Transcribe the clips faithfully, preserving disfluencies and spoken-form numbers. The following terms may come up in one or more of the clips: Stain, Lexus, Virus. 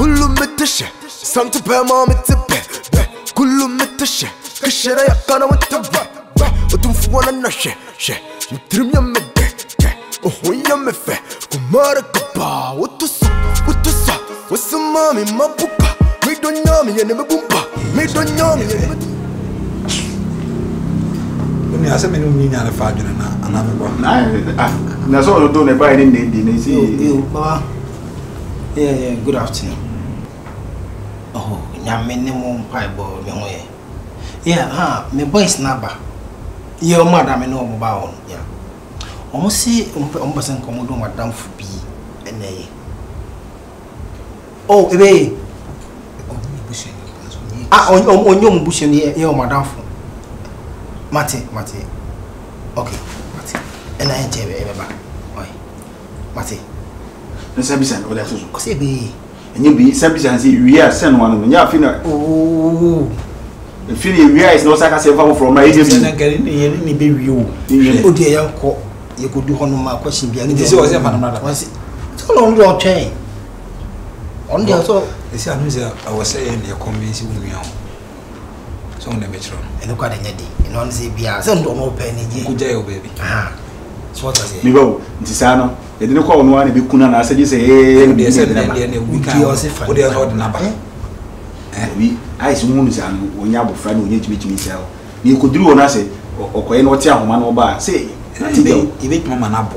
كله متشة صمت بقى ما متبه كله متشة كشة رايق أنا وأنت بقى وتنف وأنا نشة شة نترم يا مدة وهو يا مفه كمارة كبا وتصب وتصب وسمامي ما بوبا ميدون يامي يعني ما بوبا ميدون يامي I said, "Men, we need to fight together." And I'm going. Nah, nah. So we don't ever end in the night. You, Baba. Yeah, yeah. Good afternoon. Oh, I'm in the moon pipe, boy. Yeah, huh? My boy is naba. Your mother, me know about on. Yeah. Almost see, um, um, person come down with damn fubi, and eh. Oh, eh. Ah, on, on, on, you must be your madam. Mate, Mate. Okay, Mate. And I enjoy it, Baba. Oi, Mate. No service and order so. Cause be. And you be service and say we are send one man. You feel na. Oh. The feeling we are is not saka serve from my agency. Na garin e ni be we o. O dey yan ko. You go do hono ma question bia. Dey say o say fanamada. Wan say. So long do o train. On dey so. Dey say am say I was saying you convince me o. So on the metro. And look at the lady. You know, say bia. Say ndo mo pay ni je. Go jail baby. Ah. So what say? Me go. Ntisano. E dinu ko onu ani be kuna na say say eh we say na dey na we can. O dey hold na ba. Eh we. I say mu ntisano onya bofra na onya jibejimi say o. Me ko duru ona say okoye na oti ahoma na oba. Say e be mama na bo.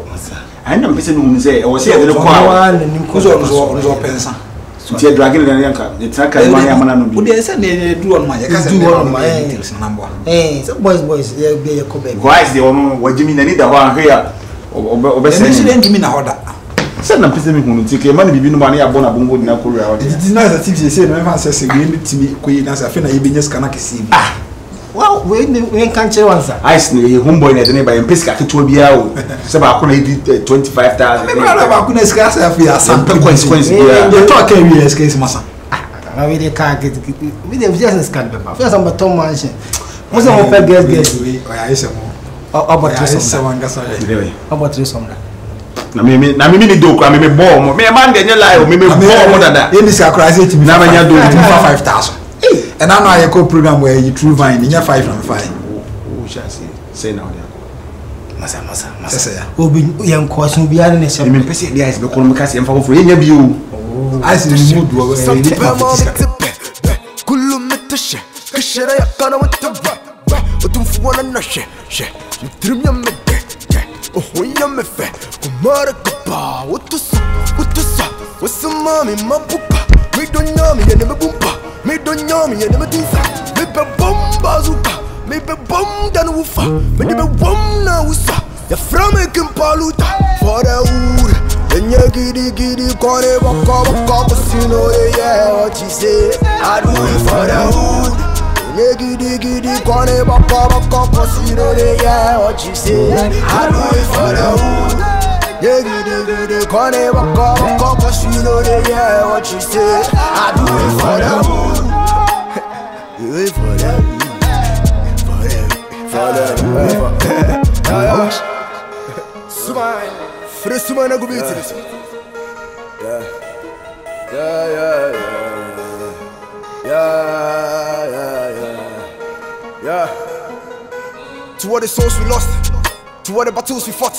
I no be say no say o say e dinu ko awa. Kuzo onzo onzo pensa. So you drag it down yanka. The track is my man no be. We dey say dey do on my. Do on my. Eh, so boys boys, they be your cover. Guys, they want what Jimmy na need that one here. Obe say. They shouldn't Jimmy na order. Say na person me hunu ti ke, man bibi no man ya born abongo na koru ya. It's not that if you say no man say say me timi ko yi na say na yebe nyeska na kesi. Ah. Wow, we we can change one sir. I say homeboy na dey by mpiska keto bia o. Say ba ko na twenty-five thousand. Me na ba ko na ska say afia some consequence bia. They talk e we ska is massa. Ah, na we dey ka get we dey just scan be ba. First some bottom mansion. Mo say mo pay guest guest we. O ya ise mo. O ba three some wanga so dey. O ba three some da. Na me me na me me do ko me me ball mo. Me man dey lie o me me ball mo dada. E miss akra say timi. Na me nya do five thousand. And I know I call program where you true vine, you five and five. Who shall say? Say now, Massa, Massa, Massa. Who be young question behind the same person? There is no communication for any of you. I see the mood was a little. Me don't know me, and I'm a doofa. Me be bomb bazooka. Me be bomb dan woofa. Me be bomb na wusa. Ya from me can paluta. For the wood. And ya giddy giddy corner walk up, walk up, you know yeah what you say. I do it for the wood. And ya giddy giddy corner walk up, walk up, you know yeah what you say. I do it for the wood. Yeah, giddy giddy corner walk up, walk up, you know yeah what you say. I do it for the wood. For them, for them, for them. Smile, fresh smile, I go beat it. Yeah, yeah, yeah, yeah, yeah, yeah, yeah. To all the souls we lost, to all the battles we fought,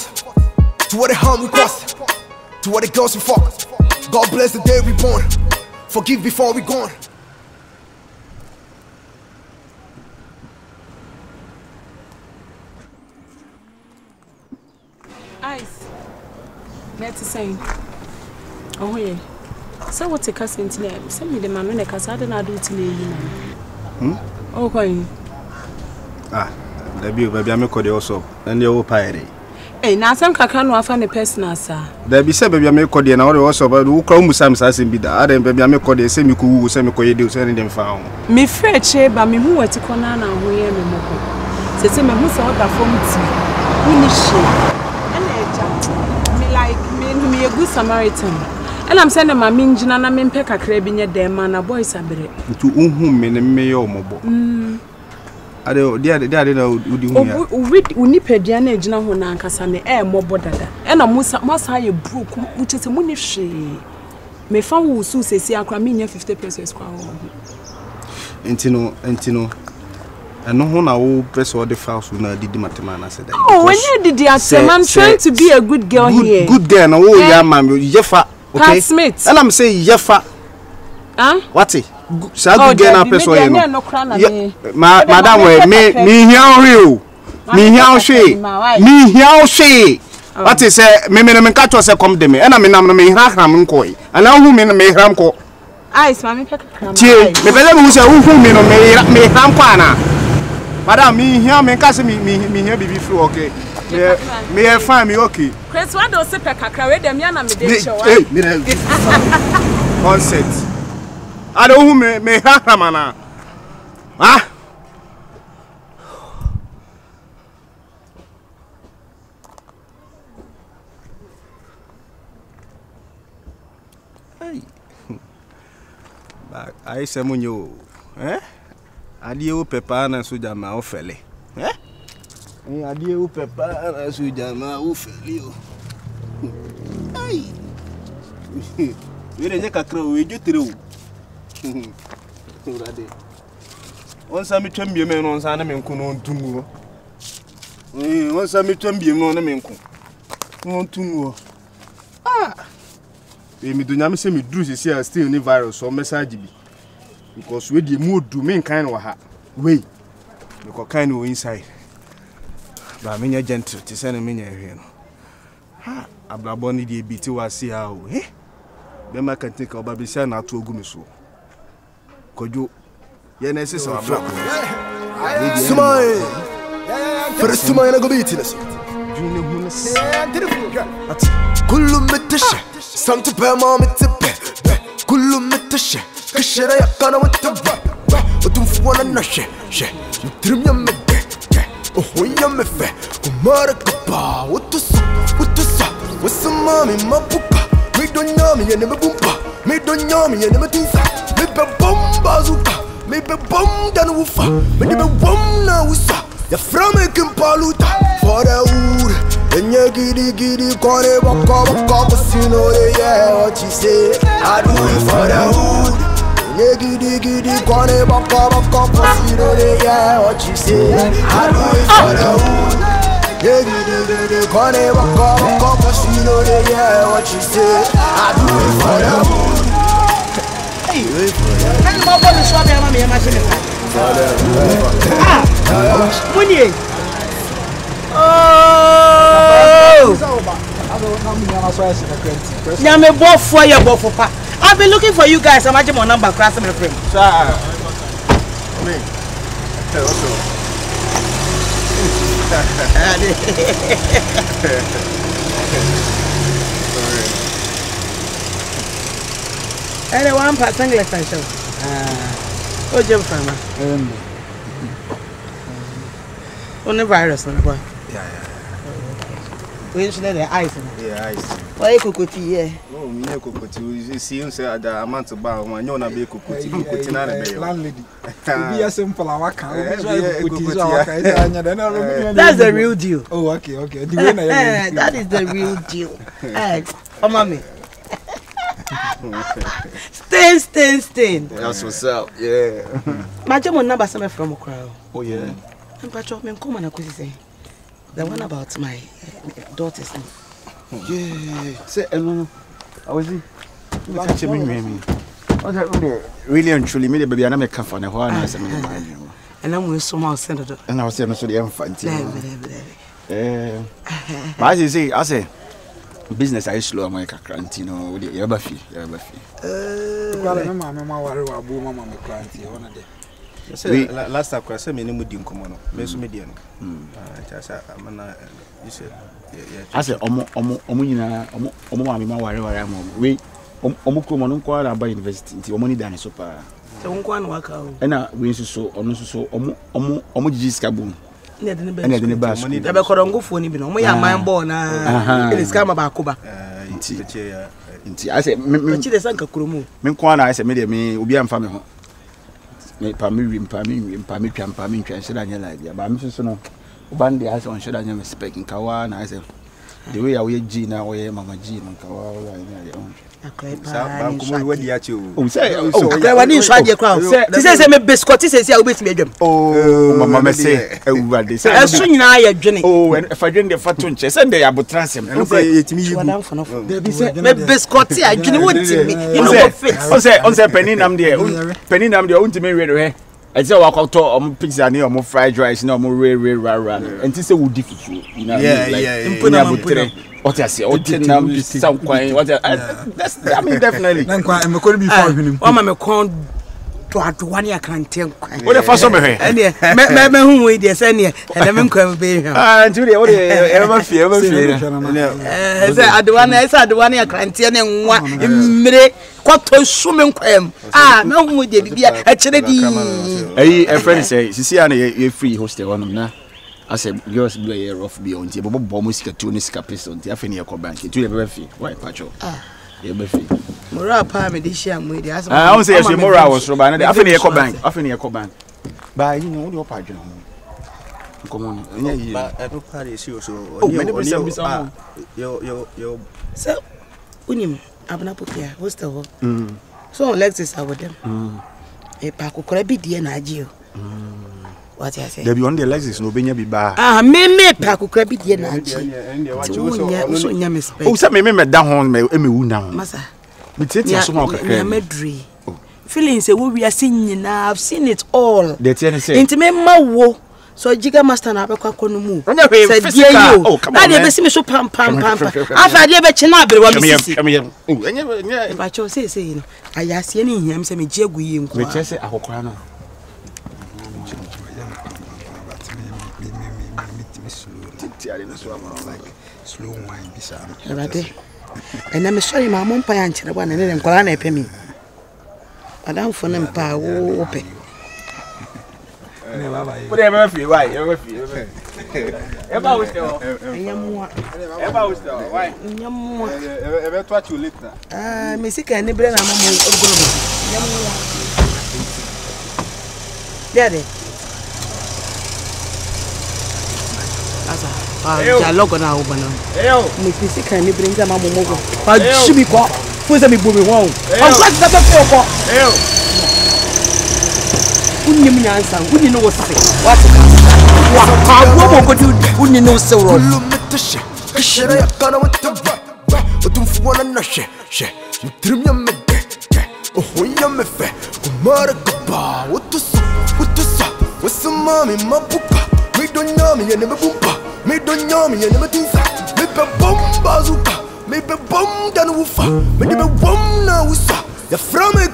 to all the harm we caused, to all the girls we fucked. God bless the day we born. Forgive before we gone. That's the same. Oh, yeah. So, what's the custom today? Send me the man in the cast. I don't know how to do it today. Hmm? Okay. Ah, the baby, I'm going to also. And you're pirate. Hey, now some can't offer a personal, sir. There be said, baby, I'm going to also, but who come with some size and be the other baby, I'm going to say, you could send me could do anything found. Me afraid, but me who were to corner and we are me more. Say, me who's out of form to me. A good Samaritan, and I'm sending my minjin and I'm in Pekka craving your damn man, a boy sabre. To whom men and mayo mobile. I don't know who you nipped the energy now, Nancasane, air more border, and I must must hire brook, which is a moonish. Me found who so says I can fifty pesos. Entino, entino. I know how now press all the files when I did the mathematics. Oh, when you did the mathematics, I'm trying to be a good girl good, here. Good girl, now oh yeah, ma'am, yefa. Okay. Smith. And I'm saying yefa. Huh? What it? Shall I get a person? Madam, me me here me here she, me here she. What is it? Me me me catch us a come to me. And I me na me hram koi. And I who me me hram ko. Ice, ma'am, pick up. Che, me pele me say who me no me me hram ko na. Madam, me here, me can't me me me here baby flow okay. Me me fine me okay. Chris, what do you say? Pekakra, we dem yana me dey show. Hey, me dey. Concept. I don't who me me hara mana. Ah. Hey. Back. I say munyo. Eh? Adieu Peppa and Sujama Ofele. Eh? Adieu Peppa and Sujama Ofele. Hey! We don't take a crow, we do through. Once I meet him, you may not sign him and come on to more. Once I meet him, you know, I mean, come on to more. Ah! We do not see me do this here still in the virus or message. Because we the mood to make kind of her way. Because kind of inside. But I'm gentle to send me here. Ha! I'm not born in the B T or see how, eh? Then I can take our baby son out to a gumiso. Could you? Yes, it's a flock. Smile! First to mine, I go beat it. You know, Kulumetisha, Santa Pama, it's a pet. Kulumetisha. Kishira yakana wetaba, utumfuana na she she, mtrimya mege, ohoya mefe, kumara kapa, utusa utusa, wasamami mabuka, me donyami ya neme bumba, me donyami ya neme tinsa, me be bomba zuka, me be bomba na ufa, me be bomba na usa, ya frame kimpaluta, fora ure, enye gidi gidi kone baka baka kusino ye, what she say, I do it for the hood. Yeah, giddy, giddy, gonna walk up, walk up, you know, yeah, what you say. I do it for the hood. Yeah, giddy, giddy, gonna walk up, walk up, you know, yeah, what you say. I do it for the hood. Hey, wait for that. Can you mobile show me how many machines? Ah, money. Oh. Yeah, me both for you, both for pa. I've been looking for you guys. I'm actually my number, class my friend. Sir, me. Hello, sir. Sorry. Anyone pass English station? Ah. Oh, jump from Um. Only virus, no boy. Yeah, yeah. We should let the ice. Yeah, ice. Why cocotti? Yeah. Oh, me cocotti. You see, you say that I'm not to buy one. You wanna be cocotti? Cocotti, not a bear. Landlady. Be a simple awaka. That's the real deal. Oh, okay, okay. That is the real deal. Oh, mommy. Stain, stain, stain. That's what's up. Yeah. My job will number some from Okra. Oh yeah. I'm part of me. Come on, I could say. The one about my daughter's name. Yeah. Say, hello. How is it? What's your name? Really and truly, me the baby, and I'm a comfort. And I'm with someone, Senator. And I was saying, so the infant. As you say, I say, business I slow, my cranty, you know, with the Yabafi. Yabafi. Mamma, Mamma, Warrior, Boom, Mamma, Cranty, one of them. Last time I said, I didn't do it. I said, I said, I am I am I I me pamim pamim pamim pamim pamim but I'm so no ubandi has on should anya speaking kawa na I say the way I we G na we mama G na kawa la ina ya on I I say walk out to pizza near more fried rice, no more rare, rare, rare, and this will differ. Yeah, yeah, yeah. Put them put what I say, what I some coin, what that's, I mean, definitely. I'm going to be fine. I'm going to one year can't tell. What if I saw me here? And I'm going to be here. Ah, today, what ever fear, ever fear. I do one, I said one year can't tell them one. Quattro swimming cream. Ah, no, we did be actually. A friend says, Sicilia, you're free hostel on now. I said, yours player of beyond the Bomuska Tunis Capis on the Affinia Cobank. To the Buffy, why, Pacho? You're Buffy. Mora Palmedician with us. I don't say, as Mora was from the Affinia Cobank, Affinia Cobank. By you know your pageant. Come on, I don't party, so your your so Unim. Abnapopia hostel. Mm. So Lexus are with them. A pack could be the energy. What I say? They be on the Lexus, no be be bar. Ah, me me pack could be the energy. Oh, some me down me me wound down. Massa, me take your smoke. Feelings, we are seeing. I've seen it all. The ten say. Intimate my woe. So Jigga Master na abekwa kono mu. Said you. Na dey be see me so pam pam pam. Afa dey be china abere wa me sisi. Enye ba cho say say you know. Ayase ni hiam say me je guye nko. Me che say akokora no. Slow wine bisa. Right. And I'm sorry my mom pa yanche na bwa na ne nkola na epe mi. Adam fo na mpa wo ope. Put them off you, why? You're off you. Ever was there? Ever was there? Why? Ever taught you later? Ah, Missy can never have a moment. Daddy. I log on our open. Missy can never bring them a moment. But she be caught. Who's a big boy? Wow. I'm glad that's a wouldn't you know what's the what? What would you do? Wouldn't you know so? What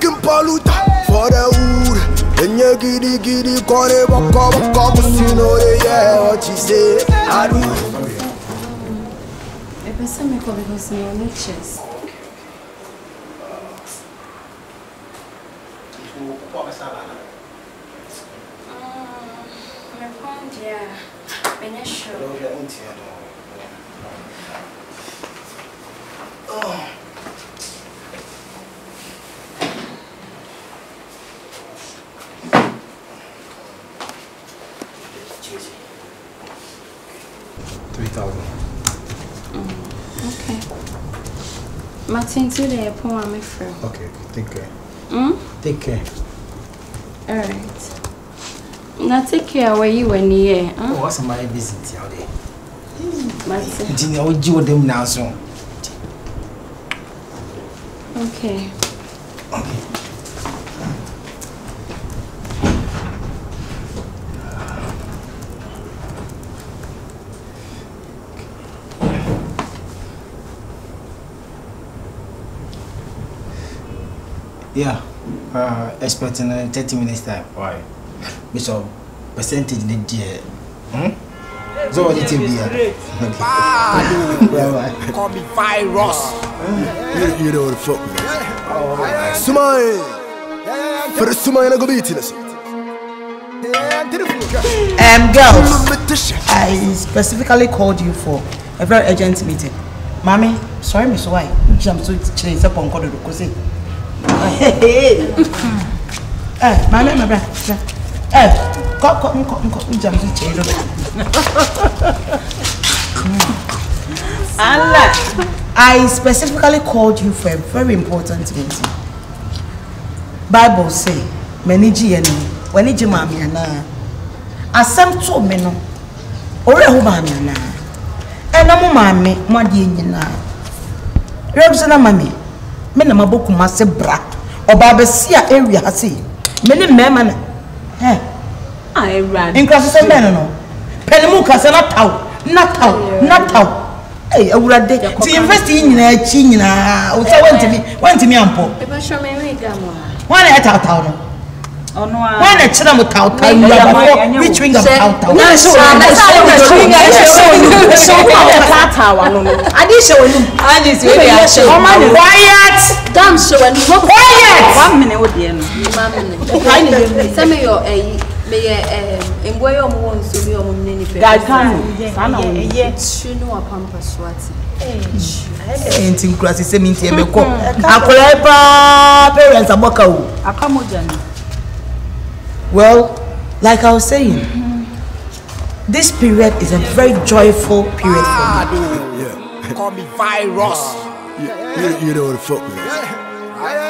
and you giddy giddy call it walk up, walk up, you know yeah, what you say. I do. A person may call because no natures. Oh, three thousand. Mm, okay. Martin, today I pour my friend. Okay, take care. Mm? Take care. Alright. Now take care where you were near. Huh? Oh, what's my visit out there? Martin. I will do them now soon. Okay. Okay. Yeah, uh, expecting in uh, thirty minutes time. Why? Because percentage in the deal. Hmm? So what it will be? Ah, call me Virus. You, you don't fuck me. Sumai, for the Sumai na go beat this. Um, girls, I specifically called you for a very urgent meeting. Mommy, sorry, Miss Why? I'm so chilling. I'm going to go see. Hey, my name, my brother. Hey, come, come, come, come, jump to chair. Allah. I specifically called you for a very important meeting. Bible say, "Meniji eno, weniji mami ana." Asem to meno, ore ho mami ana. Eno mo mami mo di nyina. Rebusa na mami, me na maboku mase bra. Oba be si a area ha sei. Me ne mema na. Eh. I ran. In class se meno no. Pelimu ka se na taw, na taw, na taw. Hey, I would have to invest in a china. What's I want to me? Want to me, Uncle? One at our town. One at Chinamout town. Which wing of town? I saw you. I did show you. I did show you. Quiet. Damn, so and quiet. One minute with him. Tell me your age. And where you want to be on any can yet you know a pampas what anything crosses the mean to me. Parents are walk out. Well, like I was saying, mm-hmm. this period is a very joyful period for me. Yeah. Call me Virus. Yeah. You, you know what the fuck, man.